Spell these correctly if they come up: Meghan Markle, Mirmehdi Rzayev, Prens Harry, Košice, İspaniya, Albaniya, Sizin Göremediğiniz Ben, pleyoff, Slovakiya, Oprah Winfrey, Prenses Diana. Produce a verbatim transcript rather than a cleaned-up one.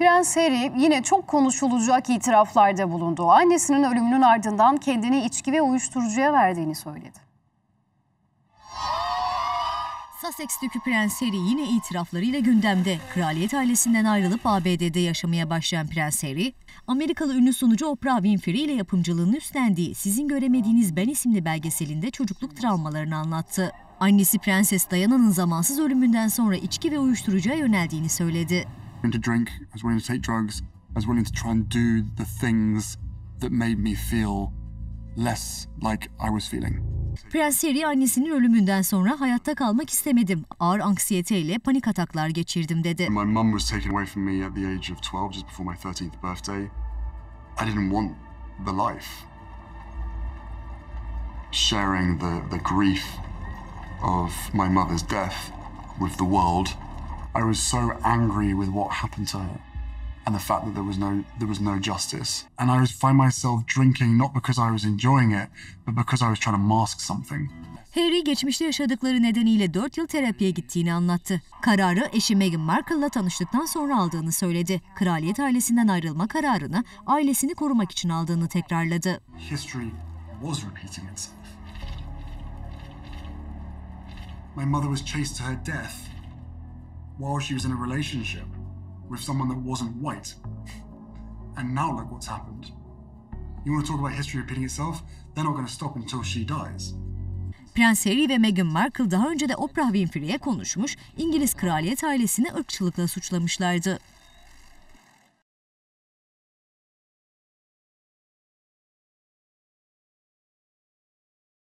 Prens Harry yine çok konuşulacak itiraflarda bulundu. Annesinin ölümünün ardından kendini içki ve uyuşturucuya verdiğini söyledi. Sussex'teki Prens Harry yine itiraflarıyla gündemde. Kraliyet ailesinden ayrılıp A B D'de yaşamaya başlayan Prens Harry, Amerikalı ünlü sunucu Oprah Winfrey ile yapımcılığını üstlendiği Sizin Göremediğiniz Ben isimli belgeselinde çocukluk travmalarını anlattı. Annesi Prenses Diana'nın zamansız ölümünden sonra içki ve uyuşturucuya yöneldiğini söyledi. Prens Harry annesinin ölümünden sonra hayatta kalmak istemedim. Ağır anksiyeteyle panik ataklar geçirdim dedi. Sharing the the grief of my mother's death with the world. I was so angry with what happened to her and the fact that there was no there was no justice. And I was find myself drinking not because I was enjoying it, but because I was trying to mask something. Harry geçmişte yaşadıkları nedeniyle dört yıl terapiye gittiğini anlattı. Kararı eşi Meghan Markle'la tanıştıktan sonra aldığını söyledi. Kraliyet ailesinden ayrılma kararını ailesini korumak için aldığını tekrarladı. History was repeating itself. My mother was chased to her death while she was in a relationship with someone that wasn't white. And now look what's happened. You want to talk about history repeating itself? They're not going to stop until she dies. Prens Harry ve Meghan Markle daha önce de Oprah Winfrey'e konuşmuş, İngiliz kraliyet ailesini ırkçılıkla suçlamışlardı.